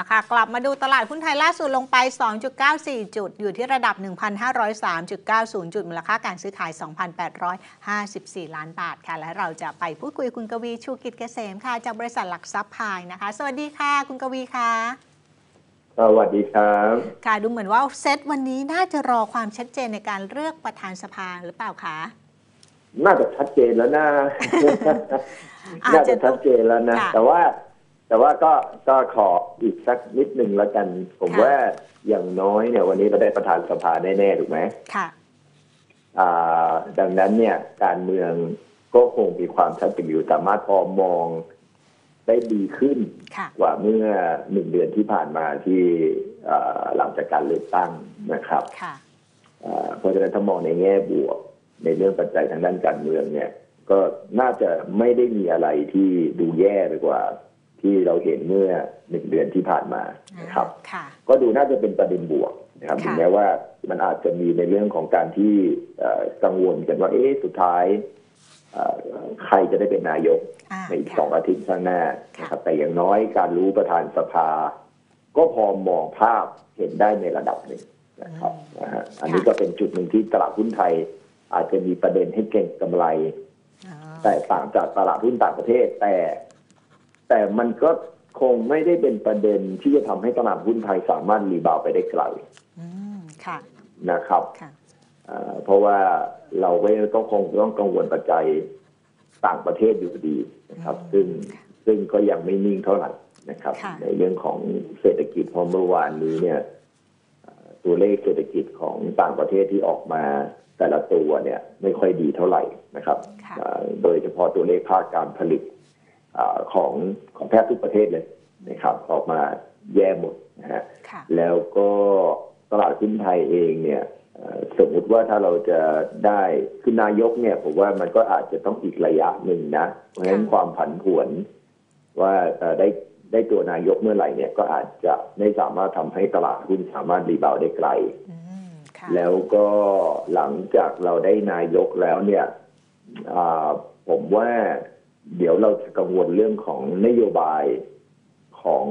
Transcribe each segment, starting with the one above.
นะคะกลับมาดูตลาดหุ้นไทยล่าสุดลงไป 2.94 จุดอยู่ที่ระดับ 1,503.90 จุดมูลค่าการซื้อขาย 2,854 ล้านบาทค่ะและเราจะไปพูดคุยคุณกวีชูกิจเกษมค่ะจากบริษัทหลักทรัพย์พายนะคะสวัสดีค่ะคุณกวีค่ะสวัสดีครับค่ะดูเหมือนว่าเซตวันนี้น่าจะรอความชัดเจนในการเลือกประธานสภาหรือเปล่าคะน่าจะชัดเจนแล้วนะ น่าจะชัดเจนแล้วนะแต่ว่าก็ขออีกสักนิดหนึ่งแล้วกันผมว่าอย่างน้อยเนี่ยวันนี้เราได้ประธานสภาแน่ๆถูกไหมค่ะดังนั้นเนี่ยการเมืองก็คงมีความชัดเจนอยู่สามารถพอมองได้ดีขึ้นกว่าเมื่อ1 เดือนที่ผ่านมาที่หลังจากการเลือกตั้งนะครับเพราะฉะนั้นถ้ามองในแง่บวกในเรื่องปัจจัยทางด้านการเมืองเนี่ยก็น่าจะไม่ได้มีอะไรที่ดูแย่ไปกว่าที่เราเห็นเมื่อ1 เดือนที่ผ่านมานะครับก็ดูน่าจะเป็นประเด็นบวกนะครับถึงแม้ว่ามันอาจจะมีในเรื่องของการที่กังวลกันว่าเอ๊ะสุดท้ายใครจะได้เป็นนายกในอีก2 อาทิตย์ข้างหน้านะครับแต่อย่างน้อยการรู้ประธานสภาก็พอมองภาพเห็นได้ในระดับหนึ่งนะครับอันนี้ก็เป็นจุดหนึ่งที่ตลาดหุ้นไทยอาจจะมีประเด็นให้เก่งกำไรแต่ต่างจากตลาดหุ้นต่างประเทศแต่มันก็คงไม่ได้เป็นประเด็นที่จะทำให้ตลาดหุ้นไทยสามารถรีบาวไปได้ไกลนะครับเพราะว่าเราก็คงต้องกังวลปัจจัยต่างประเทศอยู่ดีนะครับซึ่งก็ยังไม่นิ่งเท่าไหร่นะครับในเรื่องของเศรษฐกิจพอเมื่อวานนี้เนี่ยตัวเลขเศรษฐกิจของต่างประเทศที่ออกมาแต่ละตัวเนี่ยไม่ค่อยดีเท่าไหร่นะครับโดยเฉพาะตัวเลขภาคการผลิตของแทบทุกประเทศเลยนะครับออกมาแย่หมดนะฮะแล้วก็ตลาดหุ้นไทยเองเนี่ยสมมติว่าถ้าเราจะได้คือนายกเนี่ยผมว่ามันก็อาจจะต้องอีกระยะหนึ่งนะเพราะฉะนั้นความผันผวนว่าได้ตัวนายกเมื่อไหร่เนี่ยก็อาจจะไม่สามารถทำให้ตลาดหุ้นสามารถรีบาวได้ไกลแล้วก็หลังจากเราได้นายกแล้วเนี่ยผมว่าเดี๋ยวเราจะกังวลเรื่องของนโยบายของ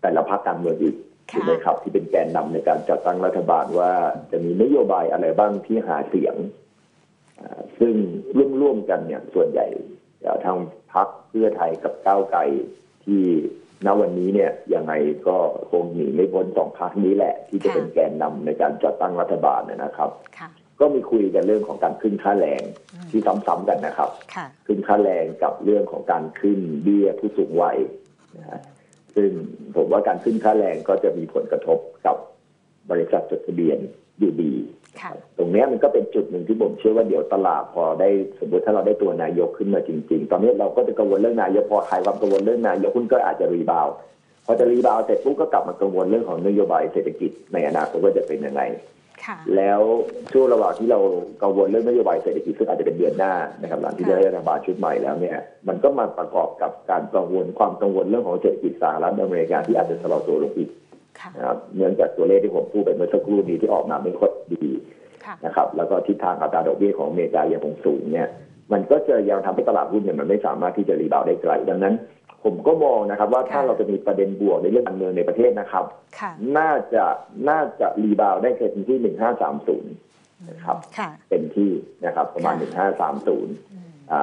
แต่ละพรรคการเมืองอีกถูกไหมครับที่เป็นแกนนำในการจัดตั้งรัฐบาลว่าจะมีนโยบายอะไรบ้างที่หาเสียงซึ่งร่วมกันเนี่ยส่วนใหญ่ทางพรรคเพื่อไทยกับก้าวไกลที่ณวันนี้เนี่ยยังไงก็คงหนีไม่พ้น2 พรรคนี้แหละที่จะเป็นแกนนำในการจัดตั้งรัฐบาลนะครับก็มีคุยกันเรื่องของการขึ้นค่าแรงที่ซ้ำๆกันนะครับขึ้นค่าแรงกับเรื่องของการขึ้นเบี้ยผู้สูงวัยซึ่งผมว่าการขึ้นค่าแรงก็จะมีผลกระทบกับบริษัทจดทะเบียนอยู่ดีตรงนี้มันก็เป็นจุดหนึ่งที่ผมเชื่อว่าเดี๋ยวตลาดพอได้สมมติถ้าเราได้ตัวนายกขึ้นมาจริงๆตอนนี้เราก็จะกังวลเรื่องนายกพอคลายความกังวลเรื่องนายกหุ้นก็อาจจะรีบาวพอจะรีบาวเสร็จปุ๊บก็กลับมากังวลเรื่องของนโยบายเศรษฐกิจในอนาคตว่าจะเป็นยังไงแล้วช่วงระหว่างที่เรากังวลเรื่องนโยบายเศรษฐกิจซึ่งอาจจะเป็นเดือนหน้านะครับหลังที่ได้รัฐบาลชุดใหม่แล้วเนี่ยมันก็มาประกอบกับการกังวลความกังวลเรื่องของเศรษฐกิจสหรัฐอเมริกาที่อาจจะชะลอตัวลงอีกนะครับเนื่องจากตัวเลขที่ผมพูดไปเมื่อสักครู่นี้ที่ออกมาไม่ค่อยดีนะครับแล้วก็ทิศทางอัตราดอกเบี้ยของอเมริกายังคงสูงเนี่ยมันก็จะยังทำให้ตลาดหุ้นเนี่ยมันไม่สามารถที่จะรีบาวได้ไกลดังนั้นผมก็มองนะครับว่าถ้าเราจะมีประเด็นบวกในเรื่องการเมืองในประเทศนะครับน่าจะรีบาวได้เกินที่ 1,530 นะครับเป็นที่นะครับประมาณ 1,530 อ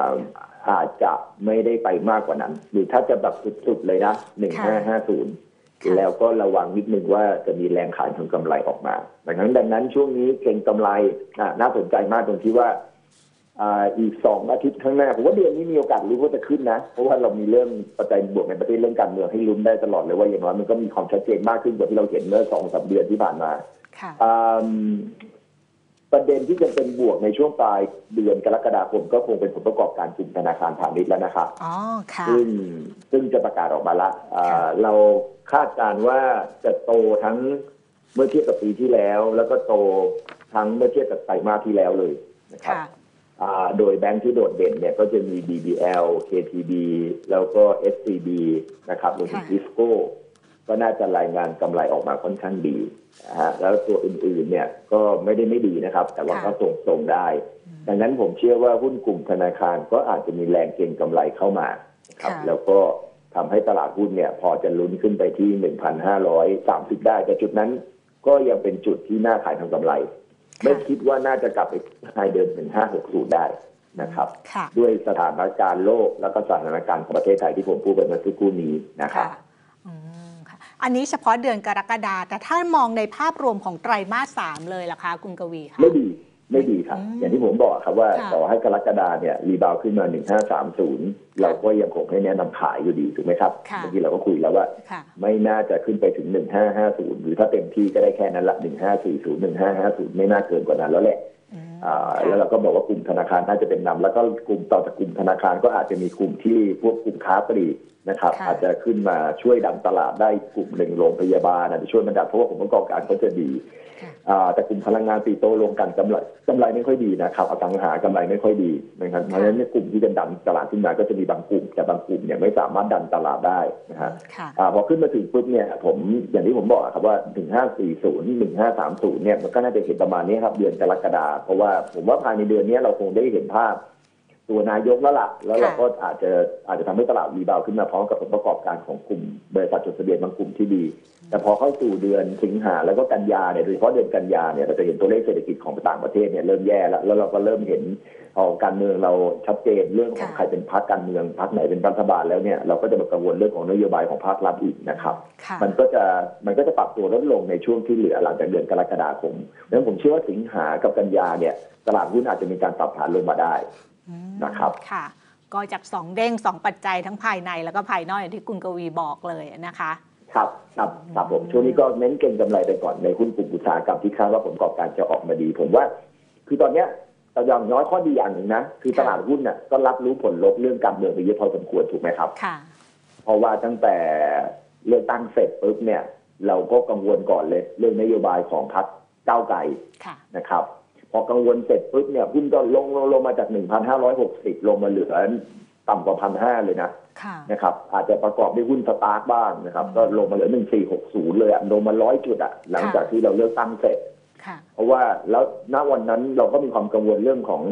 าจจะไม่ได้ไปมากกว่านั้นหรือถ้าจะแบบสุดๆเลยนะ 1,550 แล้วก็ระวังนิดนึงว่าจะมีแรงขายทางกำไรออกมาดังนั้นช่วงนี้เก็งกำไรน่าสนใจมากตรงที่ว่าอีก2 อาทิตย์ข้างหน้าผมว่าเดือนนี้มีโอกาสรู้ว่าจะขึ้นนะเพราะว่าเรามีเรื่องปัจจัยบวกในประเทศเรื่องการเมืองให้ลุ้นได้ตลอดเลยว่าอย่างน้อยมันก็มีความชัดเจนมากขึ้นกว่าที่เราเห็นเมื่อ2-3 เดือนที่ผ่านมาประเด็นที่จะเป็นบวกในช่วงปลายเดือนกรกฎาคมก็คงเป็นผลประกอบการกลุ่มธนาคารพาณิชย์แล้วนะครับซึ่งจะประกาศออกมาละเราคาดการณ์ว่าจะโตทั้งเมื่อเทียบกับปีที่แล้วแล้วก็โตทั้งเมื่อเทียบกับไตรมาสที่แล้วเลยนะครับโดยแบงค์ที่โดดเด่นเนี่ยก็จะมี BBL KTB แล้วก็ SCB นะครับรวมถึง Tisco ก็น่าจะรายงานกำไรออกมาค่อนข้างดีแล้วตัวอื่นๆเนี่ยก็ไม่ดีนะครับแต่ว่าก็ส่งได้ดังนั้นผมเชื่อว่าหุ้นกลุ่มธนาคารก็อาจจะมีแรงเก็งกำไรเข้ามาครับแล้วก็ ทำให้ตลาดหุ้นเนี่ยพอจะลุ้นขึ้นไปที่ 1,530 ได้แต่จุดนั้นก็ยังเป็นจุดที่น่าขายทำกำไรไม่คิดว่าน่าจะกลับไปในเดิม 1,560 ได้นะครับด้วยสถานการณ์โลกแล้วก็สถานการณ์ของประเทศไทยที่ผมพูดไปเมื่อสักครู่นี้นะครับอันนี้เฉพาะเดือนกรกฎาคมแต่ถ้ามองในภาพรวมของไตรมาส 3เลยล่ะคะคุณกวีคะไม่ดีครับอย่างที่ผมบอกครับว่าต่อให้กรกฎาคมเนี่ยรีบาวขึ้นมา 1,530 เราก็ยังคงให้แนะนำขายอยู่ดีถูกไหมครับเมื่อกี้เราก็คุยแล้วว่าไม่น่าจะขึ้นไปถึง 1,550 หรือถ้าเต็มที่ก็ได้แค่นั้นละ 1,540 1,550 ไม่น่าเกินกว่านั้นแล้วแหละแล้วเราก็บอกว่ากลุ่มธนาคารน่าจะเป็นนำแล้วก็กลุ่มต่อจากกลุ่มธนาคารก็อาจจะมีกลุ่มที่พวกกลุ่มค้าปลีกนะครับอาจจะขึ้นมาช่วยดันตลาดได้กลุ่มหนึ่งโรงพยาบาลอาจจะช่วยมันดันเพราะว่าผมประกอบการก็จะดีแต่กลุ่มพลังงานปีโตลงกันกำไรไม่ค่อยดีนะครับอสังหากำไรไม่ค่อยดีนะครับเพราะฉะนั้นกลุ่มที่จะดันตลาดขึ้นมาก็จะมีบางกลุ่มแต่บางกลุ่มเนี่ยไม่สามารถดันตลาดได้นะฮะพอขึ้นมาถึงปุ๊บเนี่ยผมอย่างที่ผมบอกครับว่า 1,540-1,530 เนี่ยมันก็น่าจะเห็นประมาณนี้ครับเดือนกรกฎาคมเพราะว่าผมว่าภายในเดือนนี้เราคงได้เห็นภาพตัวนายกแล้วล่ะแล้วเราก็อาจจะทำให้ตลาดรีบาวขึ้นมาพร้อมกับผลประกอบการของกลุ่มบริษัทจดทะเบียนบางกลุ่มที่ดีแต่พอเข้าสู่เดือนสิงหาแล้วก็กันยาเนี่ยโดยเฉพาะเดือนกันยาเนี่ยเราจะเห็นตัวเลขเศรษฐกิจของต่างประเทศเนี่ยเริ่มแย่แล้วเราก็เริ่มเห็นของการเมืองเราชัดเจนเรื่องของใครเป็นพรรคการเมืองพรรคไหนเป็นรัฐบาลแล้วเนี่ยเราก็จะมากังวลเรื่องของนโยบายของภาครัฐอีกนะครับมันก็จะปรับตัวลดลงในช่วงที่เหลือหลังจากเดือนกรกฎาคมดังนั้นผมเชื่อว่าสิงหากับกันยาเนี่ยตลาดหุ้นอาจจะมีการปรับฐานลงมาได้นะครับค่ะก็จาก2เด้ง2ปัจจัยทั้งภายในแล้วก็ภายนอกอย่างที่คุณกวีบอกเลยนะคะครับผมช่วงนี้ก็เน้นเก็งกำไรไปก่อนในหุ้นกลุ่มอุตสาหกรรมที่คาดว่าผลประกอบการจะออกมาดีผมว่าคือตอนเนี้ยอย่างน้อยข้อดีอย่างหนึ่งนะคือตลาดหุ้นน่ะก็รับรู้ผลลบเรื่องการเมืองไปเยอะพอสมควรถูกไหมครับค่ะเพราะว่าตั้งแต่เลือกตั้งเสร็จปุ๊บเนี่ยเราก็กังวลก่อนเลยเรื่องนโยบายของพรรคก้าวไกลนะครับพอกังวลเสร็จปุ๊บเนี่ยหุ้นก็ลงมาจาก 1,560 ลงมาเหลือต่ำกว่า 1,500 เลยนะนะครับอาจจะประกอบด้วยหุ้นสตาร์ทบ้างนะครับก็ลงมาเหลือ 1,460 เลยลงมา100 จุดหลังจากที่เราเลือกตั้งเสร็จเพราะว่าแล้วณวันนั้นเราก็มีความกังวลเรื่องของ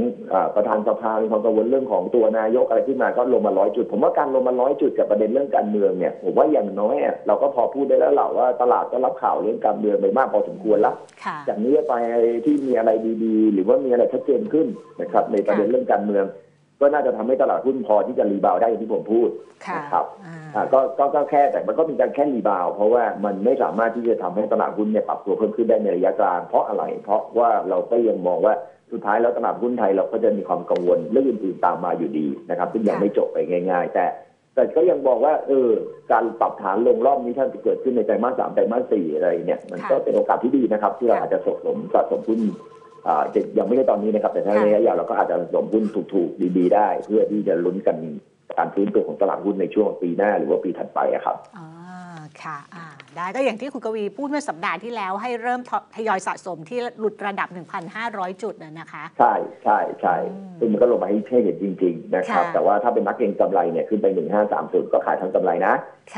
ประธานสภามีความกังวลเรื่องของตัวนายกอะไรขึ้นมาก็ลงมา100 จุดผมว่าการลงมา100 จุดกับประเด็นเรื่องการเมืองเนี่ยผมว่าอย่างน้อยเราก็พอพูดได้แล้วเราว่าตลาดก็รับข่าวเรื่องการเมืองไปมากพอสมควรแล้วจากนี้ไปที่มีอะไรดีๆหรือว่ามีอะไรชัดเจนขึ้นนะครับในประเด็นเรื่องการเมืองก็น่าจะทำให้ตลาดหุ้นพอที่จะรีบาวได้อย่างที่ผมพูดนะครับก็แค่แต่มันก็เป็นการแค่รีบาวเพราะว่ามันไม่สามารถที่จะทำให้ตลาดหุ้นเนี่ยปรับตัวเพิ่มขึ้นได้ในระยะกลางเพราะอะไรเพราะว่าเราก็ยังมองว่าสุดท้ายแล้วตลาดหุ้นไทยเราก็จะมีความกังวลเรื่องอื่นๆตามมาอยู่ดีนะครับซึ่งยังไม่จบไปง่ายๆแต่ก็ยังบอกว่าการปรับฐานลงรอบนี้ถ้าเกิดขึ้นในไตรมาส 3ไตรมาส 4อะไรเนี่ยมันก็เป็นโอกาสที่ดีนะครับที่เราอาจจะสะสมหุ้นยังไม่ได้ตอนนี้นะครับแต่ถ้าระยะยาวเราก็อาจจะสมหุ้นถูกๆดีๆได้เพื่อที่จะลุ้นกันการฟื้นตัวของตลาดหุ้นในช่วงปีหน้าหรือว่าปีถัดไปครับค่ะได้ก็อย่างที่คุณกวีพูดเมื่อสัปดาห์ที่แล้วให้เริ่มทยอยสะสมที่หลุดระดับ 1,500 จุดนะคะใช่ซึ่งมันก็ลงมาให้เห็นจริงๆนะครับแต่ว่าถ้าเป็นนักเก็งกำไรเนี่ยขึ้นไป 1,530 ก็ขายทำกำไรนะ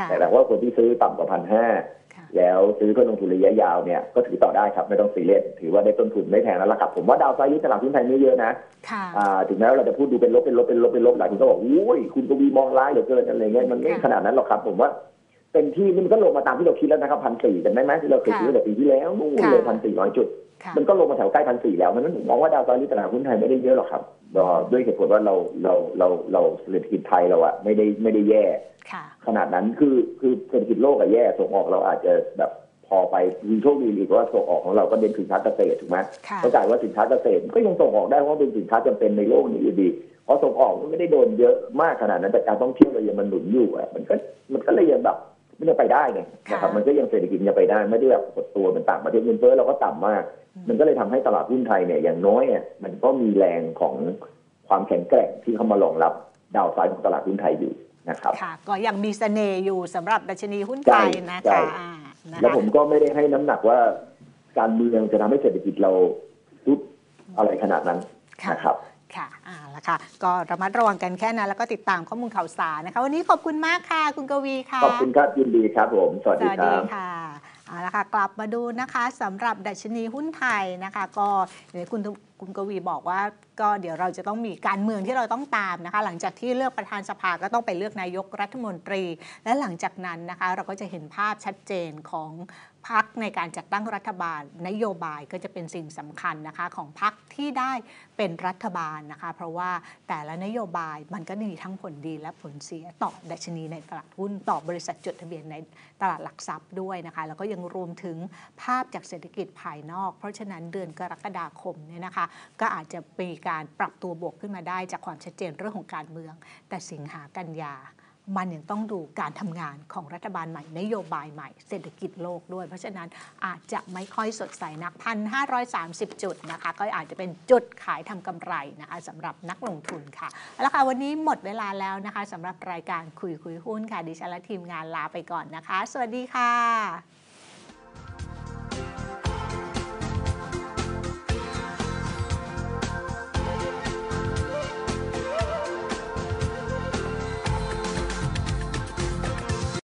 แต่ว่าคนที่ซื้อต่ำกว่า 1,500แล้วซื้อเพื่อลงทุนระยะยาวเนี่ยก็ถือต่อได้ครับไม่ต้องซีเรียสถือว่าได้ต้นทุนไม่แพงแล้วล่ะครับผมว่าดาวไซด์ที่ตลาดหุ้นไทยนี่เยอะนะถึงแม้ว่าเราจะพูดดูเป็นลบหลายคนก็บอกอุ้ยคุณกวีมองร้ายเหลือเกินอะไรเงี้ยมันไม่ขนาดนั้นหรอกครับผมว่าเป็นที่มันก็ลงมาตามที่เราคิดแล้วนะครับ 1,400 จำได้ไหมที่เราเคยซื้อแต่ปีที่แล้วนู่นเลย 1,400 จุดมันก็ลงมาแถวใกล้ 1,400 แล้วนั้นผมมองว่าดาวไซด์ที่ตลาดหุ้นไทยไม่ได้เยอะหรอกครับด้วยเหตุผลว่าเราเศรษฐกิจไทยเราอะไม่ได้แย่ขนาดนั้นคือเศรษฐกิจโลกอะแย่ส่งออกเราอาจจะแบบพอไปมีโชคดีหรือว่าส่งออกของเราก็เป็นสินค้าเกษตรถูกไหมเข้าใจว่าสินค้าเกษตรก็ยังส่งออกได้เพราะเป็นสินค้าจำเป็นในโลกนี้อยู่ดีเพราะส่งออกมันไม่ได้โดนเยอะมากขนาดนั้นแต่การท่องเที่ยวเรายังมันหนุนอยู่อะมันก็เลยยังแบบไม่ได้ไปได้ไงนะครับมันก็ยังเศรษฐกิจยังไปได้ไม่ได้แบบหดตัวเหมือนต่างประเทศเงินเฟ้อเราก็ต่ำมากมันก็เลยทำให้ตลาดหุ้นไทยเนี่ยอย่างน้อยเนี่ยมันก็มีแรงของความแข็งแกร่งที่เข้ามารองรับดาวไซด์ของตลาดหุ้นไทยอยู่นะครับค่ะก็ยังมีเสน่ห์อยู่สำหรับดัชนีหุ้นไทยนะคะแล้วผมก็ไม่ได้ให้น้ำหนักว่าการเมืองจะทำให้เศรษฐกิจเราซุดอะไรขนาดนั้นนะครับค่ะแล้วค่ะก็ระมัดระวังกันแค่นั้นแล้วก็ติดตามข้อมูลข่าวสารนะคะวันนี้ขอบคุณมากค่ะคุณกวีค่ะขอบคุณครับยินดีครับผมสวัสดีค่ะเอาละค่ะกลับมาดูนะคะสำหรับดัชนีหุ้นไทยนะคะก็เดี๋ยวคุณ คุณกวีบอกว่าก็เดี๋ยวเราจะต้องมีการเมืองที่เราต้องตามนะคะหลังจากที่เลือกประธานสภาก็ต้องไปเลือกนายกรัฐมนตรีและหลังจากนั้นนะคะเราก็จะเห็นภาพชัดเจนของพรรคในการจัดตั้งรัฐบาลนโยบายก็จะเป็นสิ่งสำคัญนะคะของพรรคที่ได้เป็นรัฐบาลนะคะเพราะว่าแต่ละนโยบายมันก็มีทั้งผลดีและผลเสียต่อดัชนีในตลาดหุ้นต่อบริษัทจดทะเบียนในตลาดหลักทรัพย์ด้วยนะคะแล้วก็ยังรวมถึงภาพจากเศรษฐกิจภายนอกเพราะฉะนั้นเดือนกรกฎาคมเนี่ยนะคะก็อาจจะมีการปรับตัวบวกขึ้นมาได้จากความชัดเจนเรื่องของการเมืองแต่สิงหากันยามันยังต้องดูการทำงานของรัฐบาลใหม่นโยบายใหม่เศรษฐกิจโลกด้วยเพราะฉะนั้นอาจจะไม่ค่อยสดใสนัก 1,530 จุดนะคะก็อาจจะเป็นจุดขายทำกำไรนะคะสำหรับนักลงทุนค่ะแล้วค่ะวันนี้หมดเวลาแล้วนะคะสำหรับรายการคุยหุ้นค่ะดิฉันและทีมงานลาไปก่อนนะคะสวัสดีค่ะ